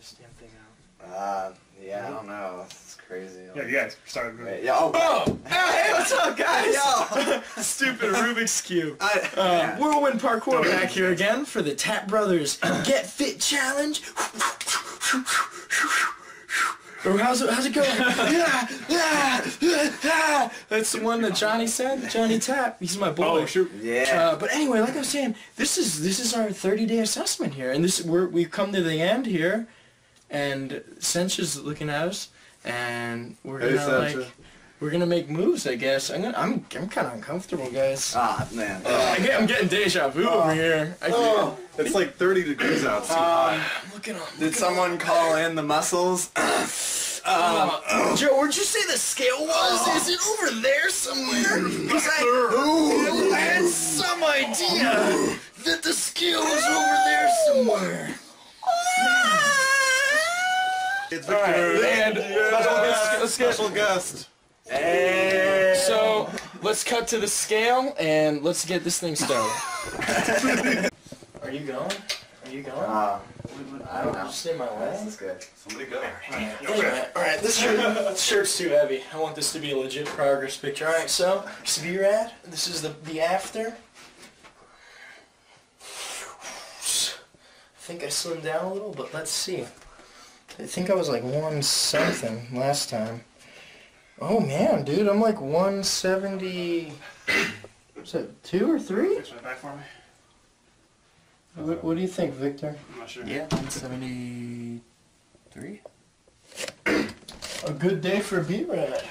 this damn thing out? Yeah, I don't know. It's crazy. Like... Yeah, you guys started moving. Right. Yeah, oh, hey, what's up, guys? Yo! Stupid Rubik's Cube. Whirlwind Parkour back here again for the Tapp Brothers Get Fit Challenge. How's it going? That's the one that Johnny said. Johnny Tapp. He's my boy. Oh, shoot. Yeah. But anyway, like I was saying, this is our 30-day assessment here, and we've come to the end here, and Sencha's looking at us, and we're gonna we're gonna make moves, I guess. I'm kind of uncomfortable, guys. Ah, man. I'm getting deja vu over here. It's like 30 degrees outside. Did someone call in the muscles? Joe, where'd you say the scale was? Is it over there somewhere? Because I had some idea that the scale was over there somewhere. It's Victor. And special guest. Hey. So, let's cut to the scale, and let's get this thing started. Are you going? Are you going? I don't know. Just in my way? That's good. Somebody go. Alright, this shirt's too heavy. I want this to be a legit progress picture. Alright, so, Svirad, this is the after. I think I slimmed down a little, but let's see. I think I was like 1 something last time. Oh man, dude, I'm like 170. Is it 2 or 3? Fix my back for me. What do you think, Victor? I'm not sure. Yeah, 173. A good day for B-Rad.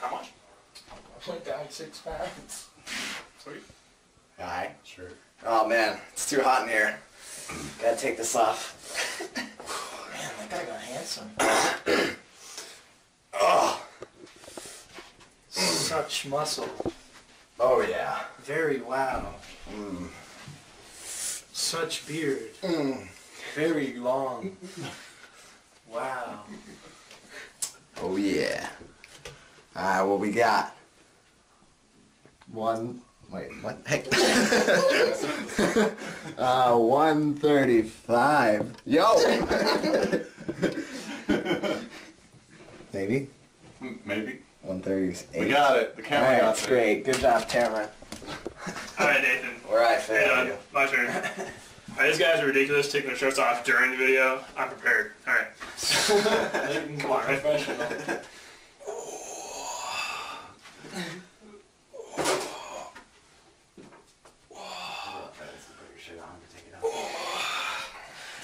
How much? I went down 6 pounds. Sweet. Alright, sure. Oh man, it's too hot in here. Gotta take this off. Man, that guy got handsome. Oh. Such muscle. Oh yeah. Very wow. Mm. Such beard. Mm. Very long. Wow. Oh yeah. Alright, what we got? Wait, what? Heck. 135. Yo! Maybe? Maybe. 138. We got it. The camera got it. Great. Good job, camera. Alright, Nathan. We're all right. My turn. Alright, these guys are ridiculous taking their shirts off during the video. I'm prepared. Alright. Come on, right?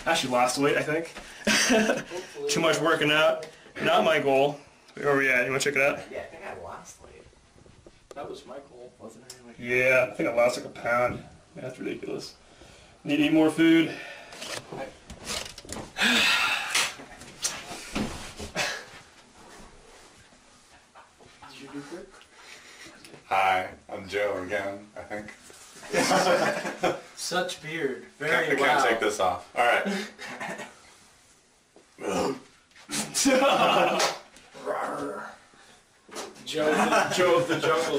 I actually lost weight, I think. Too much working out. Not my goal. Where are we at? You want to check it out? Yeah, I think I lost weight. That was my goal, wasn't it? Like, yeah, I think I lost like a pound. That's ridiculous. Need to eat more food. Did you do good? Hi, I'm Joe again, I think. Such beard. Very wow. I can't take this off. All right. Joe of the jungle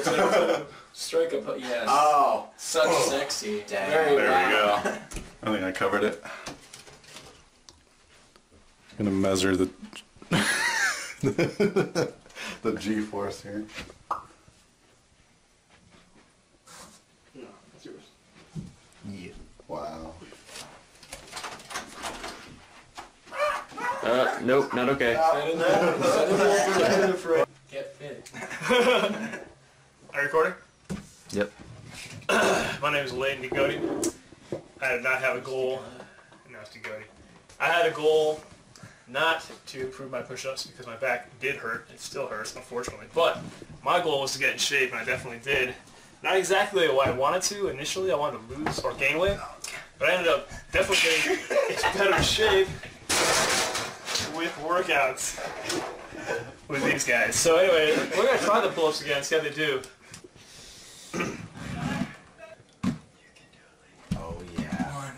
too. Strike a pose. Yes. Oh, such sexy. Dang. Very wow. There we go. I think I covered it. I'm gonna measure the the G-force here. No, that's yours. Yeah. Wow. Nope, not okay. Get fit. Are you recording? Yep. My name is Layton DeGoede. I did not have a goal. No, it's DeGoede. I had a goal not to improve my push-ups because my back did hurt. It still hurts, unfortunately. But my goal was to get in shape, and I definitely did. Not exactly what I wanted to. Initially, I wanted to lose or gain weight. But I ended up definitely getting in better shape with workouts with these guys. So anyway, we're going to try the pull-ups again, see how they do. You can do it, Layton. Oh, yeah.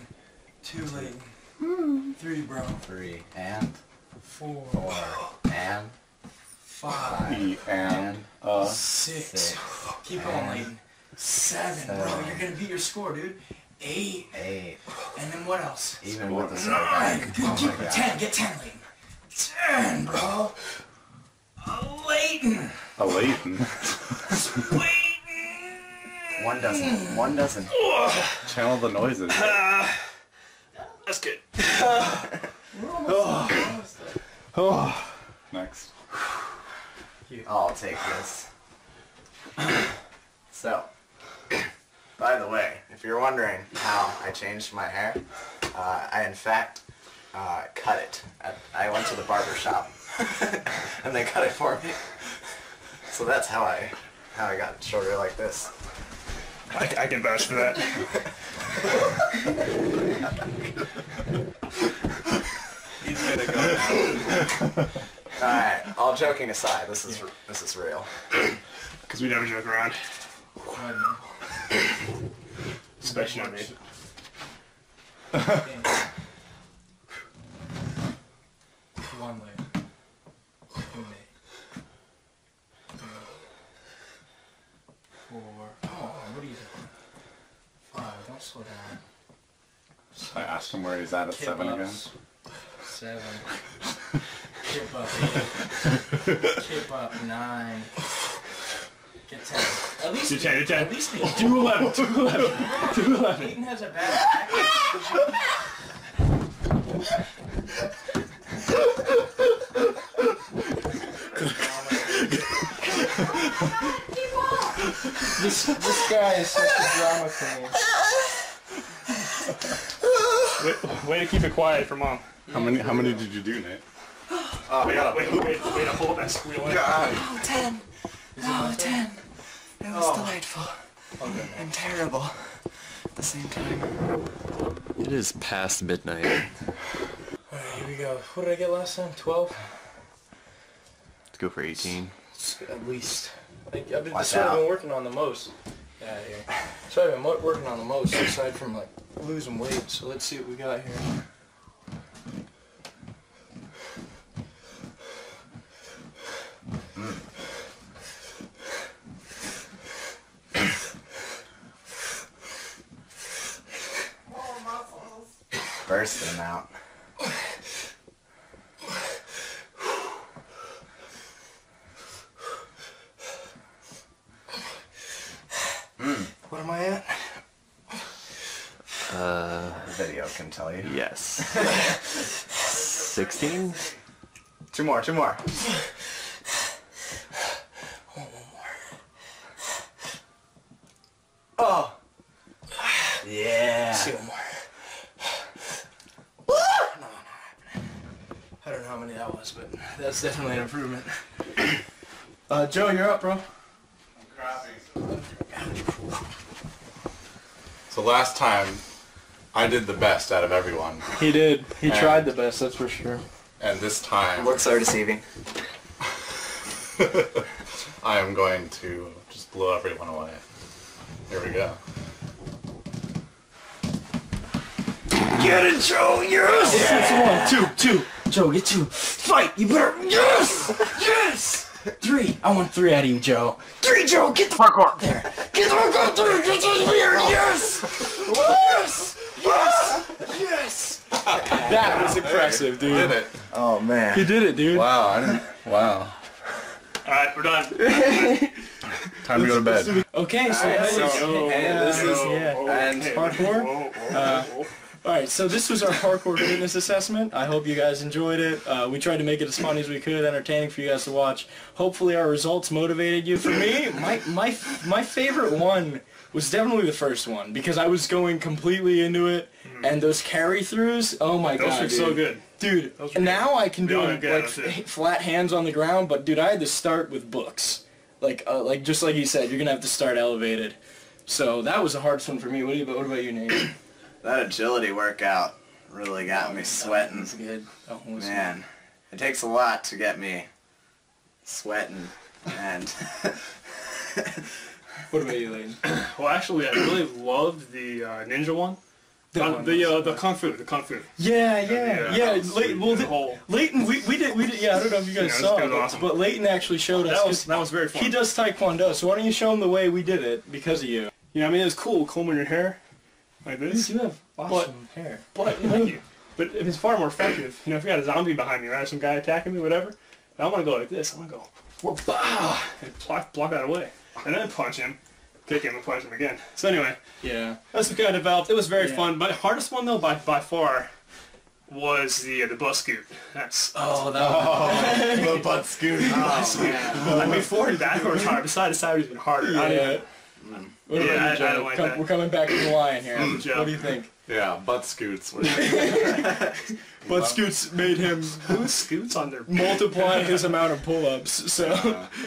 1, 2, Layton. 3, bro. 3, and 4, and 5, and 6. Keep on, Layton. 7, bro. You're going to beat your score, dude. 8. And then what else? Even with the side. Get 10. Get 10, Layton. 10, bro. A Layton. A Layton. Layton. One doesn't. Channel the noises. That's good. We're almost there. Oh. Next. I'll take this. So, by the way, if you're wondering how I changed my hair, I in fact cut it. I went to the barber shop and they cut it for me. So that's how I got it shorter like this. I can vouch for that. He's gonna go. Alright, all joking aside, this is real. Because we never joke around. Especially on me. One leg. Two leg. Four. Oh, what are you doing? Five. Don't slow down. Six. I asked him where he's at seven ups. Again. Seven. Kip up 8. Kip up 9. Get 10. At least 10. At least 2-11. 2-11. Layton has a bad attack. This guy is such a drama queen. Way to keep it quiet for Mom. How many did you do, Nate? Oh, wait, hold that squeal in. Oh, 10. Oh, 10. It was delightful. Okay. And terrible at the same time. It is past midnight. Alright, here we go. What did I get last time? 12? Let's go for 18. At least. That's what I've been working on the most. Get out of here. That's what I've been working on the most, aside from like losing weight. So let's see what we got here. Burst them out. What am I at? The video can tell you. Yes. 16? Two more. One more. Oh! Yeah! 2 more. I don't know how many that was, but that's definitely an improvement. Joe, you're up, bro. I'm crappy. So last time, I did the best out of everyone. He did. He tried the best, that's for sure. And this time... Looks so deceiving. I am going to just blow everyone away. Here we go. Get it, Joe! Yes! Yeah. 1, 2, 2. Joe, get 2. Fight! You better... Yes! Yes! 3. I want 3 out of you, Joe. 3, Joe! Get the fuck up there! Get the fuck up there! Get out of here! Yes! Yes! Yes! Yes! That was impressive, dude. Did it. Oh, man. He did it, dude. Wow. Wow. Alright, we're done. Time to go to bed. Okay, so... Alright, so this was our parkour fitness assessment. I hope you guys enjoyed it. We tried to make it as funny as we could, entertaining for you guys to watch. Hopefully our results motivated you. For me, my favorite one was definitely the first one, because I was going completely into it, and those carry-throughs, oh my god, those are so good. Dude, now I can do like flat hands on the ground, but dude, I had to start with books. Like just like you said, you're going to have to start elevated. So that was the hardest one for me. What about you, Nate? That agility workout really got me sweating. That was good. That was man, good. It takes a lot to get me sweating. And what about you, Layton? Well, actually, I really loved the ninja one. The kung fu. Yeah. Layton, we did. Yeah, I don't know if you guys saw it, awesome. But Layton actually showed us. That was very fun. He does taekwondo, so why don't you show him the way we did it because of you? You know, I mean, it was cool combing your hair. like this. You do have awesome hair. But thank you. But it's far more effective. You know, if you got a zombie behind me, right, some guy attacking me, whatever. I want to go like this. I want to go, bah! And block that away, and then punch him, kick him, and punch him again. So anyway, yeah, that's what I developed. It was very fun. My hardest one though, by far, was the butt scoot. That's the butt scoot. Like before and that was hard. Besides, it's been harder. Yeah. What about you, Joe? We're coming back to the line here. What do you think? Yeah, butt scoots. Butt scoots made him multiply his amount of pull-ups. So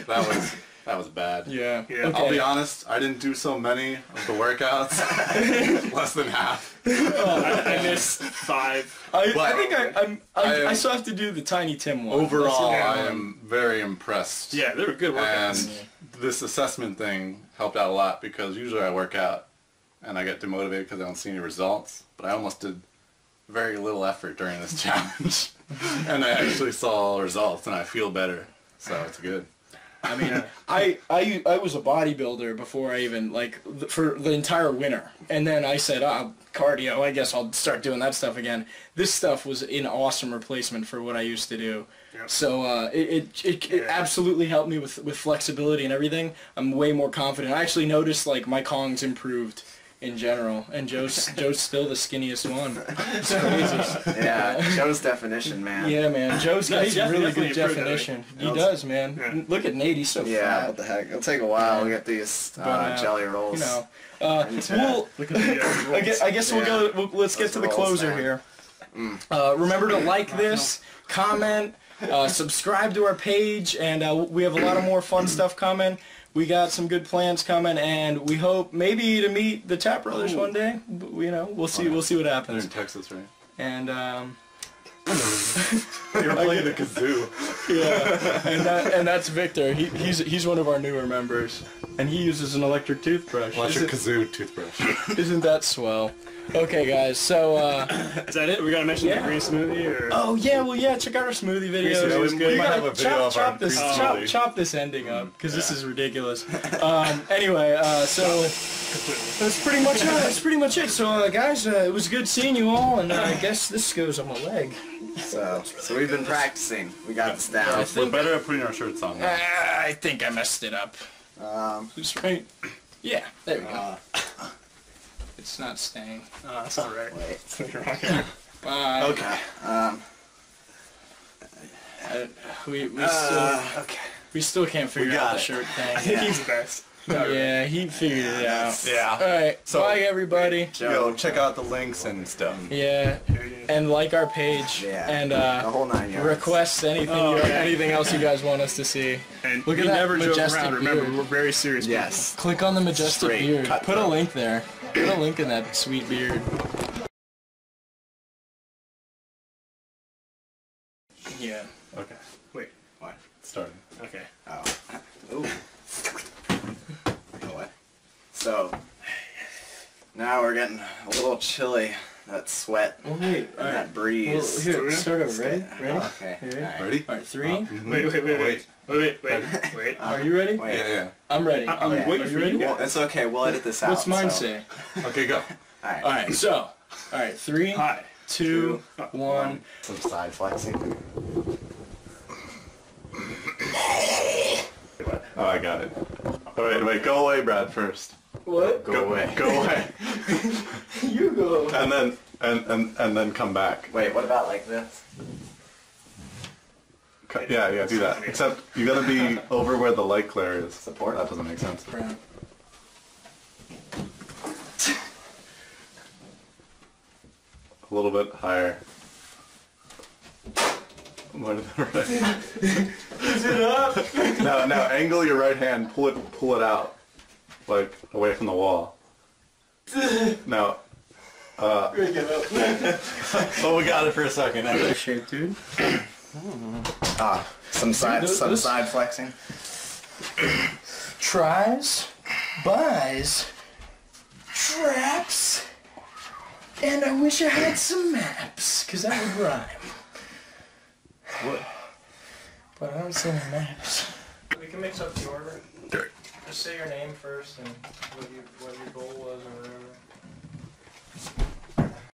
that was bad. Yeah. Okay. I'll be honest. I didn't do so many of the workouts. Less than half. Oh, I missed 5. I think I still have to do the Tiny Tim one. Overall, I am very impressed. Yeah, they were good workouts. And this assessment thing helped out a lot because usually I work out and I get demotivated because I don't see any results. But I almost did very little effort during this challenge, and I actually saw results, and I feel better. So it's good. I mean, I was a bodybuilder before I even, like, for the entire winter. And then I said, cardio, I guess I'll start doing that stuff again. This stuff was an awesome replacement for what I used to do. Yep. So it absolutely helped me with flexibility and everything. I'm way more confident. I actually noticed, like, my Kongs improved in general. And Joe's still the skinniest one. It's crazy. Yeah, Joe's definition, man. Yeah, man. Joe's got a really good definition. He does, man. Yeah. Look at Nate. He's so fat. Yeah, what the heck. It'll take a while. We got these jelly rolls. You know. I guess we'll go. Let's get to the closer here. Remember to like this, comment, subscribe to our page, and we have a lot of more fun stuff coming. We got some good plans coming, and we hope maybe to meet the Tapp Brothers one day. But, you know, we'll see. We'll see what happens. They're in Texas, right? And you're playing the kazoo. Yeah, and that's Victor. He's one of our newer members, and he uses an electric toothbrush. Well, that's your kazoo toothbrush. Isn't that swell? Okay, guys. So is that it? We gotta mention the green smoothie, or check out our smoothie videos. Yeah, we might have a video of our green smoothie. Chop this ending up because this is ridiculous. Anyway, so that's pretty much it. So guys, it was good seeing you all, and I guess this goes on my leg. So we've been practicing. We got this down. We're better at putting our shirts on. I think I messed it up. Who's right? Yeah, there we go. It's not staying. No, that's not right. Wait. It's not right. Bye. Okay. We still can't figure out the shirt thing. I think he's the best. Yeah, he figured it out. Yeah. All right. So, bye, everybody. Yo, check out the links and stuff. Yeah. And like our page. Yeah. And the whole 9 yards. Request anything, anything else you guys want us to see. And look at that majestic beard. Remember, we're very serious. Yes. People. Click on the majestic beard. Put a link there. Put a link in that sweet beard. Yeah. Okay. Wait. Why? Starting. Okay. Oh. Ooh. So now we're getting a little chilly. That sweat, and that breeze. Well, here, start over. Ready? Okay. Ready? All right. 3. Wait. Are you ready? Yeah. I'm ready. Are you ready? Well, it's okay. We'll edit this out. What's mine say? Okay, go. All right. So, 3, 2, 1. Some side flexing. Oh, I got it. All right, wait. Go away, Brad. First. What? Go away. You go away. And then and then come back. Wait, what about like this? Yeah, do that. Except you gotta be over where the light glare is. Support? That doesn't make sense. Brad. A little bit higher. More to the right. Is it up? No, angle your right hand, pull it out. Like away from the wall. No. Oh, we got it for a second. Good shape, dude. Some side flexing. Tries, buys, traps, and I wish I had some maps, cause that would rhyme. What? But I don't see any maps. We can mix up the order. Just say your name first and what your goal was or whatever.